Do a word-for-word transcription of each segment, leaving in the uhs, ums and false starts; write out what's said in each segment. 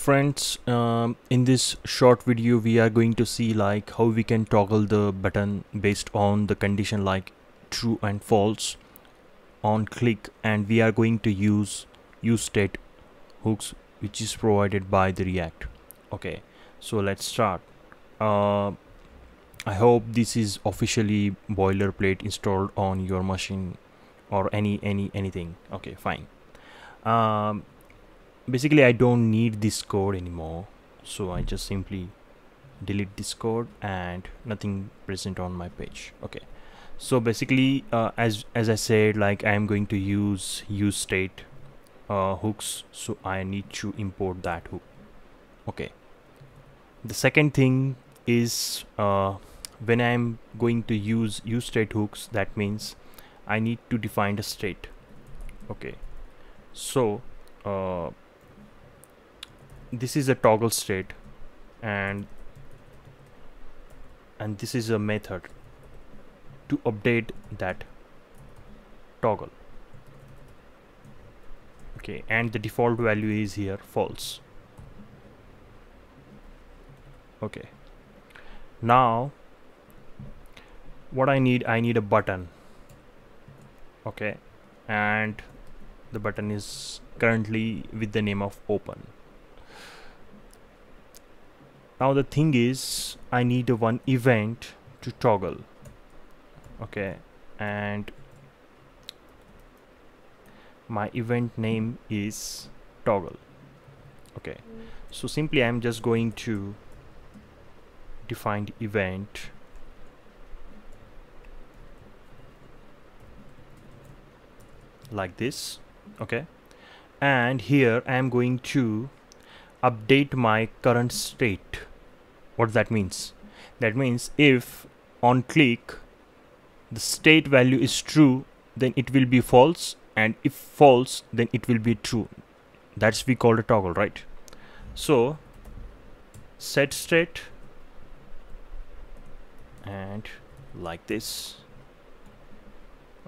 Friends, um, in this short video we are going to see like how we can toggle the button based on the condition like true and false on click, and we are going to use use state hooks which is provided by the React. Okay, so let's start. uh, I hope this is officially boilerplate installed on your machine or any any anything. Okay, fine. um, Basically, I don't need this code anymore, so I just simply delete this code and nothing present on my page. Okay, so basically, uh, as as I said, like I am going to use use state uh, hooks, so I need to import that hook. Okay. The second thing is uh, when I am going to use use state hooks, that means I need to define a state. Okay, so. Uh, This is a toggle state, and and this is a method to update that toggle. Okay, and the default value is here false. Okay, now what I need, I need a button. Okay, and the button is currently with the name of open. Now the thing is, I need a one event to toggle. Okay, and my event name is toggle. Okay, so simply I'm just going to define the event like this. Okay, and here I am going to update my current state. What that means? That means if on click the state value is true, then it will be false, and if false, then it will be true. That's we call a toggle, right? So set state and like this.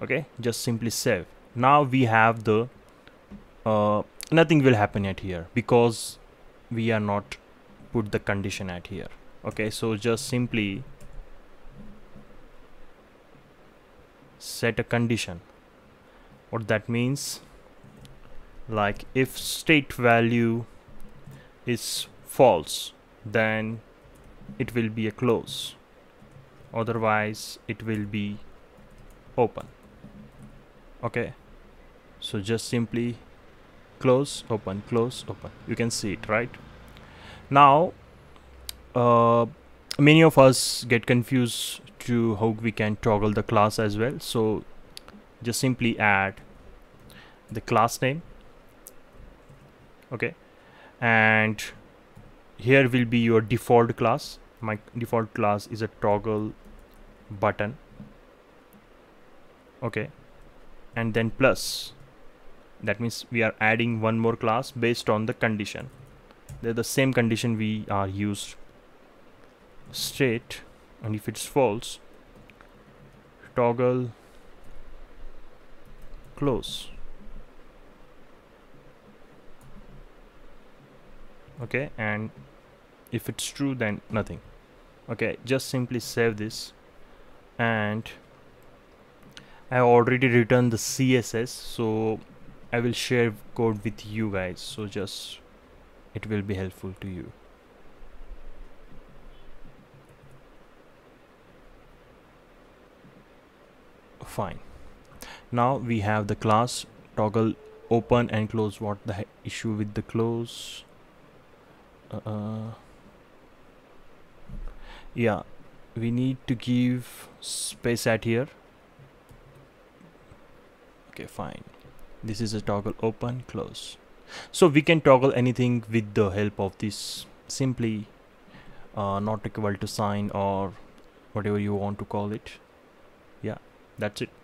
Okay, just simply save. Now we have the uh, nothing will happen at here because we are not put the condition at here. Okay, so just simply set a condition. What that means, like if state value is false, then it will be a close, otherwise it will be open. Okay, so just simply close, open, close, open. You can see it, right? Now uh, many of us get confused to how we can toggle the class as well, so just simply add the class name. Okay, and here will be your default class. My default class is a toggle button. Okay, and then plus, that means we are adding one more class based on the condition. They're the same condition we are used state, and if it's false, toggle close. Okay, and if it's true, then nothing. Okay, just simply save this, and I already written the C S S, so I will share code with you guys, so just it will be helpful to you. Fine, now we have the class toggle open and close. What the issue with the close? Uh, yeah, we need to give space at here. Okay, fine. This is a toggle open close, so we can toggle anything with the help of this simply uh, not equal to sign or whatever you want to call it. Yeah, that's it.